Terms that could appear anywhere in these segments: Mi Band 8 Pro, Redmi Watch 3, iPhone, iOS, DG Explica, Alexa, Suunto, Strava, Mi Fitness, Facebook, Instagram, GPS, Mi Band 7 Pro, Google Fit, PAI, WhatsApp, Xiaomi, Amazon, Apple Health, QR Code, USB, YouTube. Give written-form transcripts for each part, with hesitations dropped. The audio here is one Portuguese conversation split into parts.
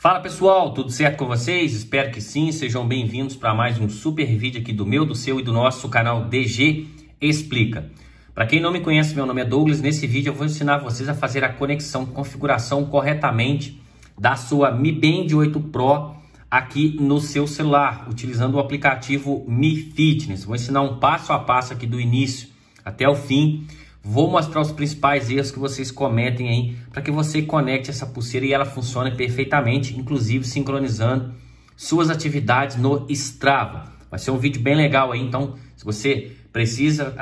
Fala pessoal, tudo certo com vocês? Espero que sim, sejam bem-vindos para mais um super vídeo aqui do meu, do seu e do nosso canal DG Explica. Para quem não me conhece, meu nome é Douglas, nesse vídeo eu vou ensinar vocês a fazer a conexão, configuração corretamente da sua Mi Band 8 Pro aqui no seu celular, utilizando o aplicativo Mi Fitness. Vou ensinar um passo a passo aqui do início até o fim. Vou mostrar os principais erros que vocês cometem aí para que você conecte essa pulseira e ela funcione perfeitamente, inclusive sincronizando suas atividades no Strava. Vai ser um vídeo bem legal aí, então se você precisa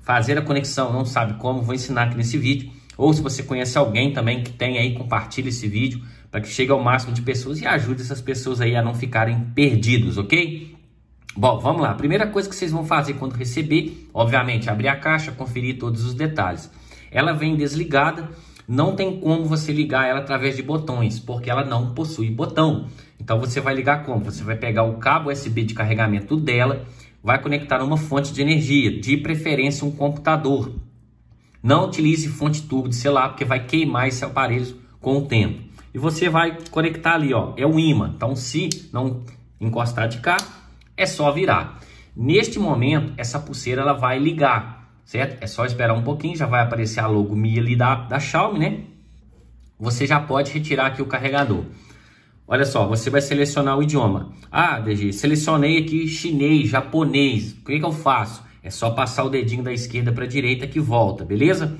fazer a conexão, não sabe como, vou ensinar aqui nesse vídeo. Ou se você conhece alguém também que tem aí, compartilha esse vídeo para que chegue ao máximo de pessoas e ajude essas pessoas aí a não ficarem perdidos, ok? Bom, vamos lá. A primeira coisa que vocês vão fazer quando receber, obviamente, abrir a caixa, conferir todos os detalhes. Ela vem desligada, não tem como você ligar ela através de botões, porque ela não possui botão. Então você vai ligar como? Você vai pegar o cabo USB de carregamento dela, vai conectar uma fonte de energia, de preferência um computador. Não utilize fonte turbo de celular, porque vai queimar esse aparelho com o tempo. E você vai conectar ali, ó, é o ímã. Então se não encostar de cá, é só virar. Neste momento, essa pulseira ela vai ligar, certo? É só esperar um pouquinho, já vai aparecer a logo Mi ali da Xiaomi, né? Você já pode retirar aqui o carregador. Olha só, você vai selecionar o idioma. Ah, DG, selecionei aqui chinês, japonês. O que que eu faço? É só passar o dedinho da esquerda para a direita que volta, beleza?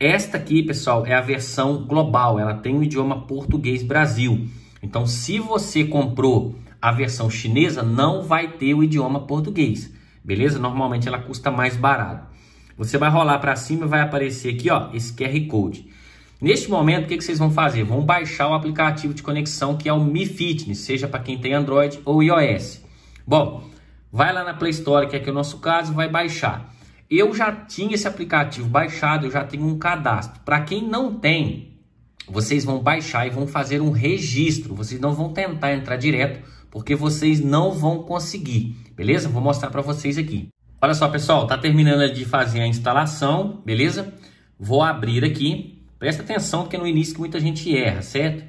Esta aqui, pessoal, é a versão global. Ela tem o idioma português Brasil. Então, se você comprou a versão chinesa, não vai ter o idioma português, beleza? Normalmente ela custa mais barato. Você vai rolar para cima e vai aparecer aqui, ó, esse QR Code. Neste momento, o que vocês vão fazer? Vão baixar o aplicativo de conexão, que é o Mi Fitness, seja para quem tem Android ou iOS. Bom, vai lá na Play Store, que é aqui o nosso caso, vai baixar. Eu já tinha esse aplicativo baixado, eu já tenho um cadastro. Para quem não tem, vocês vão baixar e vão fazer um registro. Vocês não vão tentar entrar direto, porque vocês não vão conseguir, beleza? Vou mostrar para vocês aqui. Olha só, pessoal, tá terminando de fazer a instalação, beleza? Vou abrir aqui. Presta atenção, porque no início que muita gente erra, certo?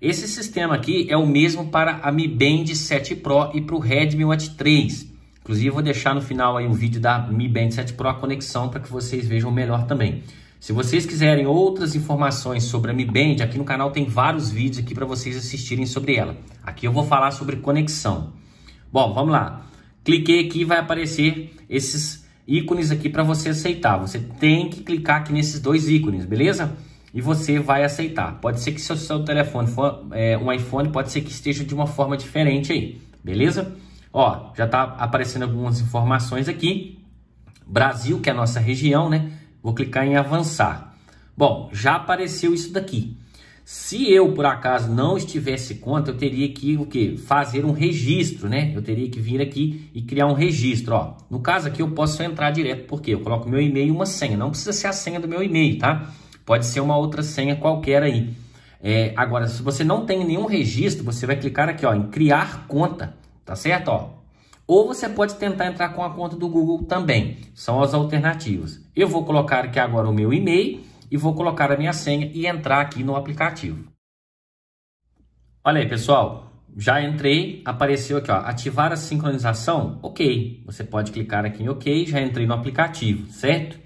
Esse sistema aqui é o mesmo para a Mi Band 7 Pro e para o Redmi Watch 3. Inclusive, vou deixar no final aí um vídeo da Mi Band 7 Pro, a conexão, para que vocês vejam melhor também. Se vocês quiserem outras informações sobre a Mi Band, aqui no canal tem vários vídeos aqui para vocês assistirem sobre ela. Aqui eu vou falar sobre conexão. Bom, vamos lá. Cliquei aqui e vai aparecer esses ícones aqui para você aceitar. Você tem que clicar aqui nesses dois ícones, beleza? E você vai aceitar. Pode ser que se o seu telefone for um iPhone, pode ser que esteja de uma forma diferente aí, beleza? Ó, já tá aparecendo algumas informações aqui. Brasil, que é a nossa região, né? Vou clicar em avançar. Bom, já apareceu isso daqui. Se eu, por acaso, não estivesse conta, eu teria que o quê? Fazer um registro, né? Eu teria que vir aqui e criar um registro, ó. No caso aqui, eu posso entrar direto, porque eu coloco meu e-mail e uma senha. Não precisa ser a senha do meu e-mail, tá? Pode ser uma outra senha qualquer aí. Agora, se você não tem nenhum registro, você vai clicar aqui, ó, em criar conta, tá certo? Ó. Ou você pode tentar entrar com a conta do Google também. São as alternativas. Eu vou colocar aqui agora o meu e-mail e vou colocar a minha senha e entrar aqui no aplicativo. Olha aí, pessoal. Já entrei. Apareceu aqui, ó, ativar a sincronização. Ok. Você pode clicar aqui em ok. Já entrei no aplicativo, certo?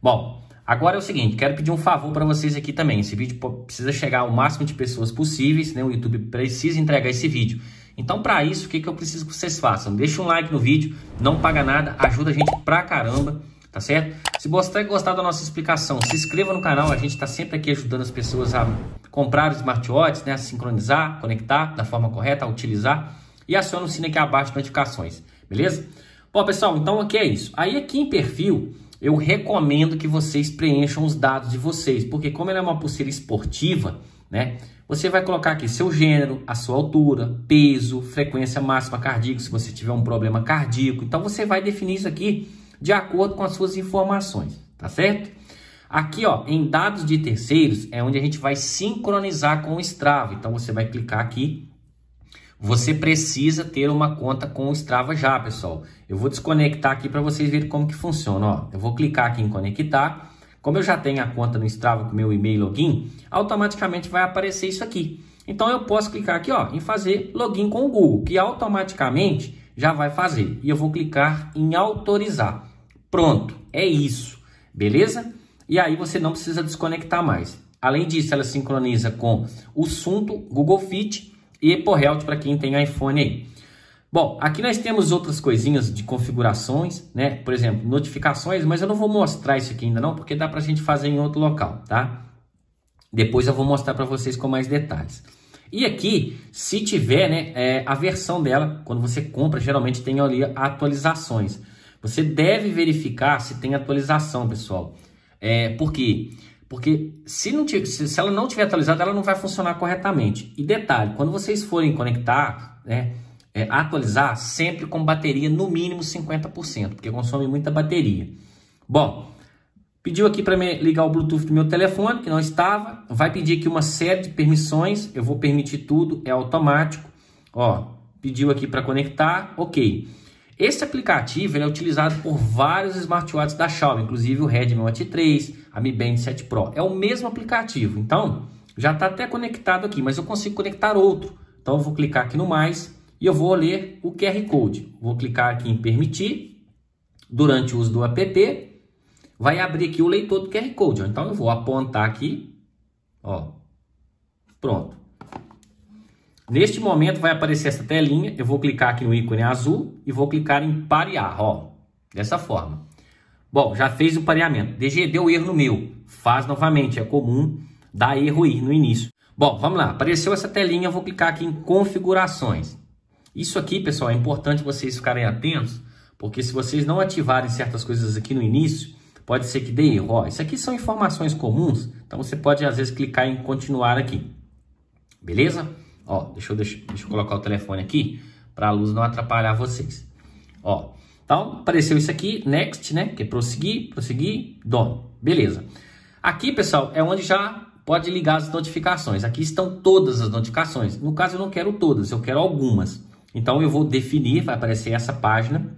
Bom, agora é o seguinte. Quero pedir um favor para vocês aqui também. Esse vídeo precisa chegar ao máximo de pessoas possíveis, né? O YouTube precisa entregar esse vídeo. Então, para isso, o que eu preciso que vocês façam? Deixa um like no vídeo, não paga nada, ajuda a gente pra caramba, tá certo? Se você gostar da nossa explicação, se inscreva no canal, a gente tá sempre aqui ajudando as pessoas a comprar os smartwatches, né? A sincronizar, conectar da forma correta, a utilizar. E aciona o sino aqui abaixo de notificações, beleza? Bom, pessoal, então aqui é isso. Aí aqui em perfil, eu recomendo que vocês preencham os dados de vocês, porque como ela é uma pulseira esportiva, né? Você vai colocar aqui seu gênero, a sua altura, peso, frequência máxima cardíaca, se você tiver um problema cardíaco. Então, você vai definir isso aqui de acordo com as suas informações, tá certo? Aqui, ó, em dados de terceiros, é onde a gente vai sincronizar com o Strava. Então, você vai clicar aqui. Você precisa ter uma conta com o Strava já, pessoal. Eu vou desconectar aqui para vocês verem como que funciona, ó. Eu vou clicar aqui em conectar. Como eu já tenho a conta no Strava com meu e-mail login, automaticamente vai aparecer isso aqui. Então eu posso clicar aqui, ó, em fazer login com o Google, que automaticamente já vai fazer. E eu vou clicar em autorizar. Pronto, é isso, beleza? E aí você não precisa desconectar mais. Além disso, ela sincroniza com o Suunto, Google Fit e Apple Health para quem tem iPhone aí. Bom, aqui nós temos outras coisinhas de configurações, né? Por exemplo, notificações, mas eu não vou mostrar isso aqui ainda não, porque dá para a gente fazer em outro local, tá? Depois eu vou mostrar para vocês com mais detalhes. E aqui, se tiver, né, a versão dela, quando você compra, geralmente tem ali atualizações. Você deve verificar se tem atualização, pessoal. Por quê? Porque se ela não tiver atualizada, ela não vai funcionar corretamente. E detalhe, quando vocês forem conectar, né, atualizar, sempre com bateria no mínimo 50%, porque consome muita bateria. Bom, pediu aqui para me ligar o Bluetooth do meu telefone, que não estava. Vai pedir aqui uma série de permissões, eu vou permitir tudo, é automático. Ó, pediu aqui para conectar, ok. Esse aplicativo ele é utilizado por vários smartwatches da Xiaomi, inclusive o Redmi Watch 3, a Mi Band 7 Pro. É o mesmo aplicativo, então já está até conectado aqui, mas eu consigo conectar outro. Então eu vou clicar aqui no mais e eu vou ler o QR Code. Vou clicar aqui em permitir, durante o uso do app, vai abrir aqui o leitor do QR Code. Ó. Então eu vou apontar aqui, ó, pronto. Neste momento vai aparecer essa telinha, eu vou clicar aqui no ícone azul e vou clicar em parear, ó, dessa forma. Bom, já fez o pareamento. DG, deu erro no meu. Faz novamente, é comum dar erro aí no início. Bom, vamos lá, apareceu essa telinha, eu vou clicar aqui em configurações. Isso aqui, pessoal, é importante vocês ficarem atentos, porque se vocês não ativarem certas coisas aqui no início, pode ser que dê erro. Ó, isso aqui são informações comuns, então você pode às vezes clicar em continuar aqui. Beleza? Ó, deixa eu colocar o telefone aqui para a luz não atrapalhar vocês. Ó, então apareceu isso aqui, next, né? Que é prosseguir, done. Beleza. Aqui, pessoal, é onde já pode ligar as notificações. Aqui estão todas as notificações. No caso, eu não quero todas, eu quero algumas. Então eu vou definir, vai aparecer essa página.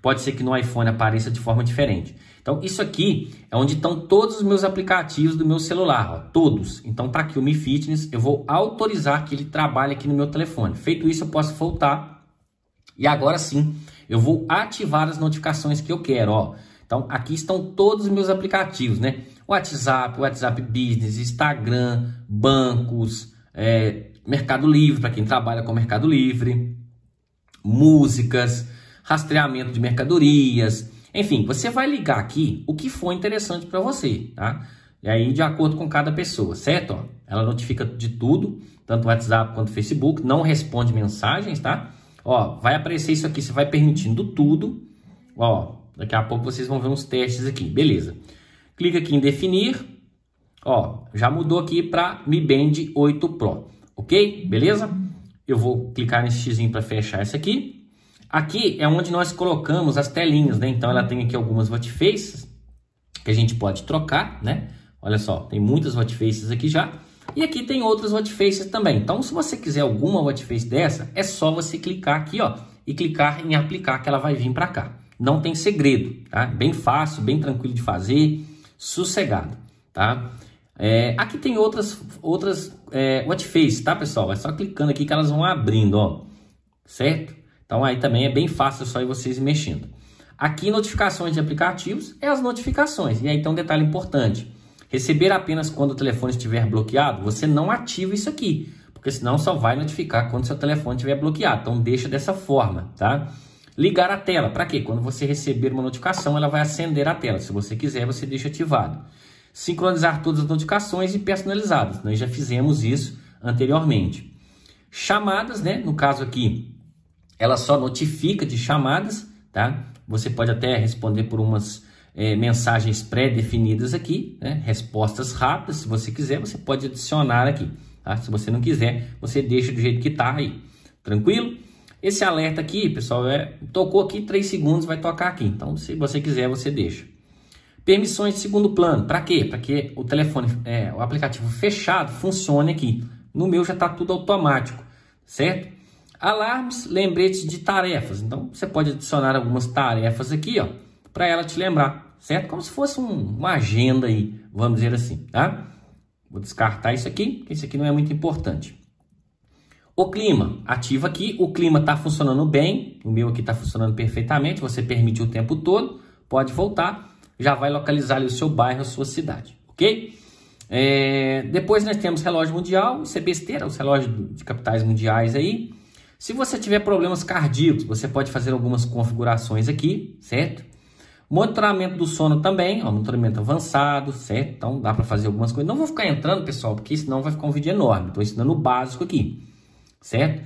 Pode ser que no iPhone apareça de forma diferente. Então isso aqui é onde estão todos os meus aplicativos do meu celular, ó, todos. Então tá aqui o Mi Fitness, eu vou autorizar que ele trabalhe aqui no meu telefone. Feito isso eu posso voltar e agora sim eu vou ativar as notificações que eu quero, ó. Então aqui estão todos os meus aplicativos, né? WhatsApp Business, Instagram, bancos, Mercado Livre para quem trabalha com Mercado Livre, músicas, rastreamento de mercadorias, enfim, você vai ligar aqui o que for interessante para você, tá? E aí de acordo com cada pessoa, certo? Ó, ela notifica de tudo, tanto WhatsApp quanto Facebook, não responde mensagens, tá? Ó, vai aparecer isso aqui, você vai permitindo tudo, ó, daqui a pouco vocês vão ver uns testes aqui, beleza? Clica aqui em definir, ó, já mudou aqui para Mi Band 8 Pro, ok? Beleza? Eu vou clicar nesse xizinho para fechar essa aqui. Aqui é onde nós colocamos as telinhas, né? Então ela tem aqui algumas watchfaces que a gente pode trocar, né? Olha só, tem muitas watchfaces aqui já. E aqui tem outras watchfaces também. Então se você quiser alguma watchface dessa, é só você clicar aqui, ó, e clicar em aplicar que ela vai vir para cá. Não tem segredo, tá? Bem fácil, bem tranquilo de fazer, sossegado, tá? Aqui tem outras watchfaces, tá, pessoal? É só clicando aqui que elas vão abrindo, ó, certo? Então aí também é bem fácil só ir vocês mexendo. Aqui notificações de aplicativos é as notificações. E aí tem um detalhe importante. Receber apenas quando o telefone estiver bloqueado, você não ativa isso aqui. Porque senão só vai notificar quando seu telefone estiver bloqueado. Então deixa dessa forma, tá? Ligar a tela. Para quê? Quando você receber uma notificação, ela vai acender a tela. Se você quiser, você deixa ativado. Sincronizar todas as notificações e personalizadas. Nós já fizemos isso anteriormente. Chamadas, né? No caso aqui, ela só notifica de chamadas, tá? Você pode até responder por umas mensagens pré-definidas aqui, né? Respostas rápidas, se você quiser, você pode adicionar aqui, tá? Se você não quiser, você deixa do jeito que tá aí, tranquilo? Esse alerta aqui, pessoal, tocou aqui 3 segundos, vai tocar aqui, então se você quiser, você deixa. Permissões de segundo plano, para quê? Para que o telefone, o aplicativo fechado funcione aqui. No meu já tá tudo automático, certo? Alarmes, lembretes de tarefas. Então, você pode adicionar algumas tarefas aqui, ó, para ela te lembrar, certo? Como se fosse uma agenda aí, vamos dizer assim, tá? Vou descartar isso aqui, porque isso aqui não é muito importante. O clima, ativa aqui, o clima está funcionando bem, o meu aqui está funcionando perfeitamente, você permite o tempo todo, pode voltar, já vai localizar ali o seu bairro, a sua cidade, ok? Depois nós temos relógio mundial, isso é besteira, os relógios de capitais mundiais aí. Se você tiver problemas cardíacos, você pode fazer algumas configurações aqui, certo? Monitoramento do sono também, ó, monitoramento avançado, certo? Então dá para fazer algumas coisas. Não vou ficar entrando, pessoal, porque senão vai ficar um vídeo enorme. Estou ensinando o básico aqui, certo?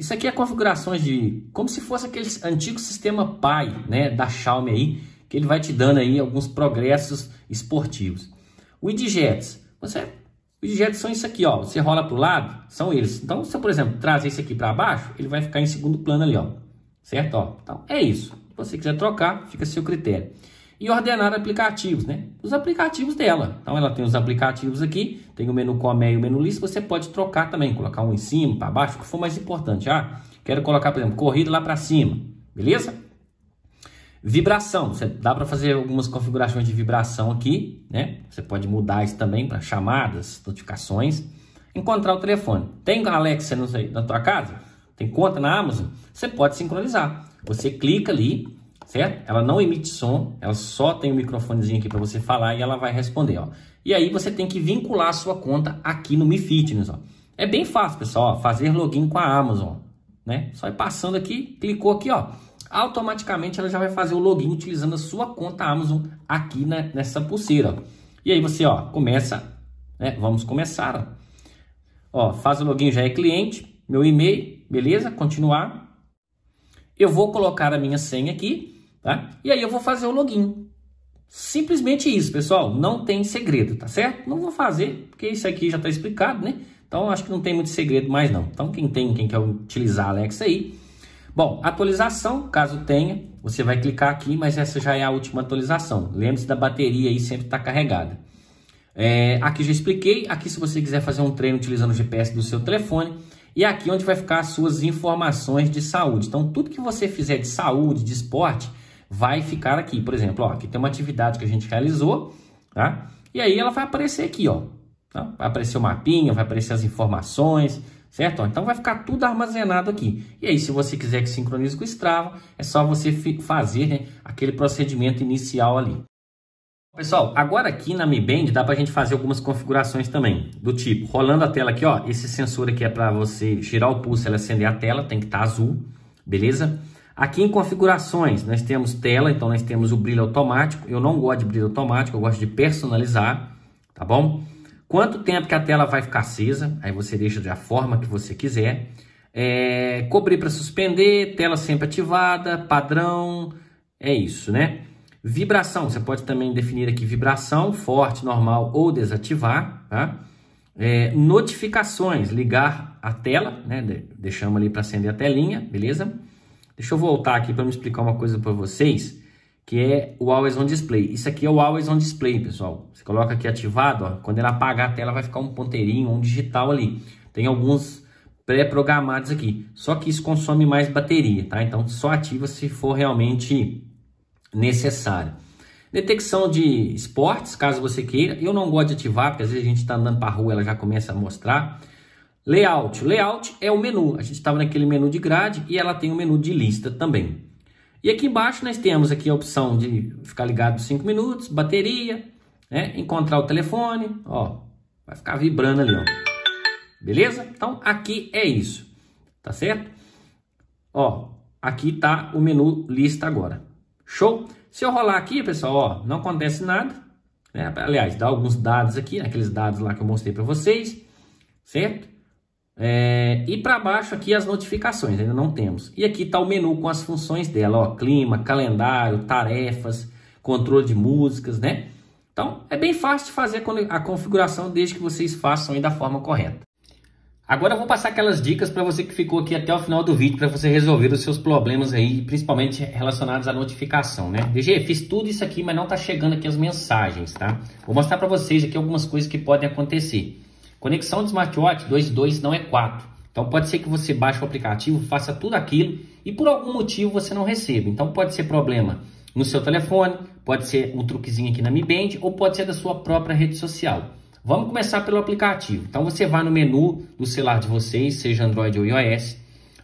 Isso aqui é configurações de... como se fosse aquele antigo sistema PAI, né? Da Xiaomi aí, que ele vai te dando aí alguns progressos esportivos. Widgets, você... widgets são isso aqui, ó. Você rola para o lado, são eles. Então, se eu, por exemplo, trazer esse aqui para baixo, ele vai ficar em segundo plano ali, ó. Certo? Ó, então, é isso. Se você quiser trocar, fica a seu critério. E ordenar aplicativos, né? Os aplicativos dela. Então, ela tem os aplicativos aqui, tem o menu Comé e o menu Lista. Você pode trocar também, colocar um em cima, para baixo, o que for mais importante. Ah, quero colocar, por exemplo, corrida lá para cima. Beleza? Vibração, você dá para fazer algumas configurações de vibração aqui, né? Você pode mudar isso também para chamadas, notificações. Encontrar o telefone. Tem Alexa na tua casa? Tem conta na Amazon? Você pode sincronizar. Você clica ali, certo? Ela não emite som, ela só tem um microfonezinho aqui para você falar e ela vai responder, ó. E aí você tem que vincular a sua conta aqui no Mi Fitness, ó. É bem fácil, pessoal, ó, fazer login com a Amazon, né? Só ir passando aqui, clicou aqui, ó. Automaticamente ela já vai fazer o login utilizando a sua conta Amazon aqui nessa pulseira. Ó. E aí você, ó, começa, né? Vamos começar, ó. Ó, faz o login, já é cliente, meu e-mail, beleza? Continuar. Eu vou colocar a minha senha aqui, tá? E aí eu vou fazer o login. Simplesmente isso, pessoal, não tem segredo, tá certo? Não vou fazer, porque isso aqui já está explicado, né? Então acho que não tem muito segredo mais não. Então quem quer utilizar a Alexa aí, bom, atualização, caso tenha, você vai clicar aqui, mas essa já é a última atualização. Lembre-se da bateria aí sempre está carregada. Aqui já expliquei, aqui se você quiser fazer um treino utilizando o GPS do seu telefone. E aqui onde vai ficar as suas informações de saúde. Então, tudo que você fizer de saúde, de esporte, vai ficar aqui. Por exemplo, ó, aqui tem uma atividade que a gente realizou, tá? E aí ela vai aparecer aqui, ó. Tá? Vai aparecer o mapinha, vai aparecer as informações... certo? Então vai ficar tudo armazenado aqui. E aí se você quiser que sincronize com o Strava, é só você fazer, né, aquele procedimento inicial ali. Pessoal, agora aqui na Mi Band dá pra gente fazer algumas configurações também. Do tipo, rolando a tela aqui, ó. Esse sensor aqui é para você girar o pulso, ela acender a tela, tem que estar azul. Beleza? Aqui em configurações, nós temos tela, então nós temos o brilho automático. Eu não gosto de brilho automático, eu gosto de personalizar, tá bom? Quanto tempo que a tela vai ficar acesa, aí você deixa da forma que você quiser. Cobrir para suspender, tela sempre ativada, padrão, é isso, né? Vibração, você pode também definir aqui vibração, forte, normal ou desativar, tá? Notificações, ligar a tela, né? Deixamos ali para acender a telinha, beleza? Deixa eu voltar aqui para me explicar uma coisa para vocês. Que é o Always On Display. Isso aqui é o Always On Display, pessoal. Você coloca aqui ativado, ó. Quando ela apagar a tela, vai ficar um ponteirinho, um digital ali. Tem alguns pré-programados aqui. Só que isso consome mais bateria, tá? Então, só ativa se for realmente necessário. Detecção de esportes, caso você queira. Eu não gosto de ativar, porque às vezes a gente está andando para a rua, ela já começa a mostrar. Layout. Layout é o menu. A gente estava naquele menu de grade e ela tem o menu de lista também. E aqui embaixo nós temos aqui a opção de ficar ligado 5 minutos, bateria, né? Encontrar o telefone, ó, vai ficar vibrando ali, ó. Beleza? Então aqui é isso, tá certo? Ó, aqui tá o menu lista agora. Show? Se eu rolar aqui, pessoal, ó, não acontece nada, né? Aliás, dá alguns dados aqui, aqueles dados lá que eu mostrei para vocês, certo? E para baixo aqui as notificações, ainda não temos. E aqui está o menu com as funções dela, ó, clima, calendário, tarefas, controle de músicas, né? Então é bem fácil de fazer a configuração desde que vocês façam aí da forma correta. Agora eu vou passar aquelas dicas para você que ficou aqui até o final do vídeo para você resolver os seus problemas aí, principalmente relacionados à notificação, né? DG, fiz tudo isso aqui, mas não tá chegando aqui as mensagens, tá? Vou mostrar para vocês aqui algumas coisas que podem acontecer. Conexão de smartwatch 2 e 2 não é 4. Então pode ser que você baixe o aplicativo, faça tudo aquilo e por algum motivo você não receba. Então pode ser problema no seu telefone, pode ser um truquezinho aqui na Mi Band ou pode ser da sua própria rede social. Vamos começar pelo aplicativo. Então você vai no menu do celular de vocês, seja Android ou iOS,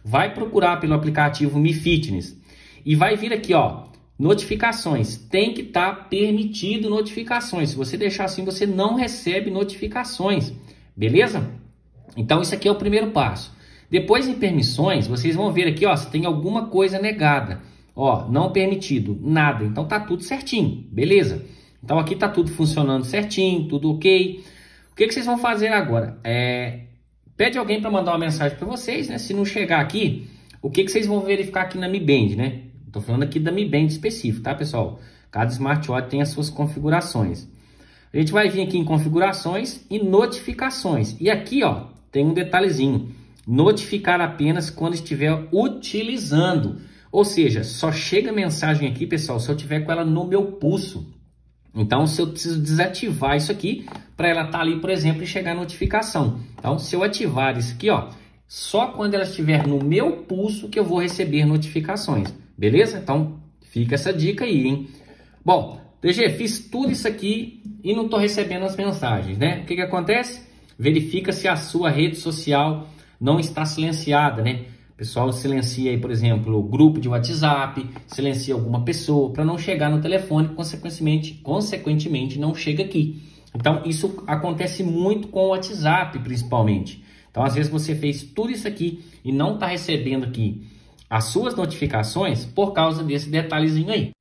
vai procurar pelo aplicativo Mi Fitness e vai vir aqui, ó, notificações. Tem que estar permitido notificações. Se você deixar assim, você não recebe notificações, beleza? Então isso aqui é o primeiro passo. Depois em permissões, vocês vão ver aqui, ó, se tem alguma coisa negada, ó, não permitido, nada. Então tá tudo certinho, beleza? Então aqui tá tudo funcionando certinho, tudo ok. O que que vocês vão fazer agora? Pede alguém para mandar uma mensagem para vocês, né? Se não chegar aqui, o que que vocês vão verificar aqui na Mi Band, né? Tô falando aqui da Mi Band específico, tá, pessoal? Cada smartwatch tem as suas configurações. A gente vai vir aqui em configurações e notificações. E aqui, ó, tem um detalhezinho. Notificar apenas quando estiver utilizando. Ou seja, só chega mensagem aqui, pessoal, se eu tiver com ela no meu pulso. Então, se eu preciso desativar isso aqui, para ela estar ali, por exemplo, e chegar a notificação. Então, se eu ativar isso aqui, ó, só quando ela estiver no meu pulso que eu vou receber notificações. Beleza? Então, fica essa dica aí, hein? Bom, DG, fiz tudo isso aqui e não estou recebendo as mensagens, né? O que que acontece? Verifica se a sua rede social não está silenciada, né? O pessoal silencia aí, por exemplo, o grupo de WhatsApp, silencia alguma pessoa para não chegar no telefone, consequentemente não chega aqui. Então, isso acontece muito com o WhatsApp, principalmente. Então, às vezes você fez tudo isso aqui e não está recebendo aqui as suas notificações por causa desse detalhezinho aí.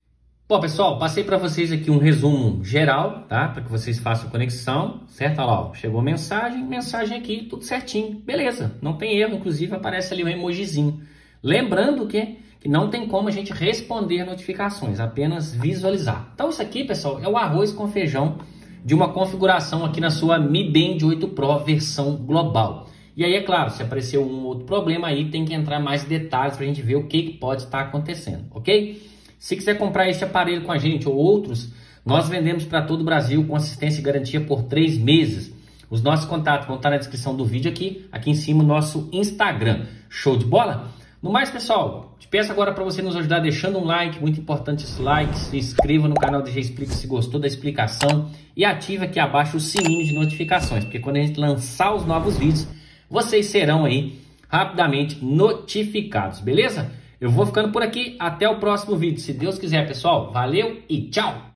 Bom, pessoal, passei para vocês aqui um resumo geral, tá? Para que vocês façam conexão, certo? Olha lá, ó, chegou mensagem aqui, tudo certinho, beleza, não tem erro, inclusive aparece ali um emojizinho. Lembrando que não tem como a gente responder notificações, apenas visualizar. Então isso aqui, pessoal, é o arroz com feijão de uma configuração aqui na sua Mi Band 8 Pro versão global. E aí, é claro, se apareceu um outro problema aí, tem que entrar mais detalhes para a gente ver o que pode estar acontecendo, ok? Se quiser comprar este aparelho com a gente ou outros, nós vendemos para todo o Brasil com assistência e garantia por 3 meses. Os nossos contatos vão estar na descrição do vídeo aqui em cima, o nosso Instagram. Show de bola? No mais, pessoal, te peço agora para você nos ajudar deixando um like, muito importante esse like, se inscreva no canal DG Explica se gostou da explicação e ative aqui abaixo o sininho de notificações, porque quando a gente lançar os novos vídeos, vocês serão aí rapidamente notificados, beleza? Eu vou ficando por aqui, até o próximo vídeo. Se Deus quiser, pessoal. Valeu e tchau!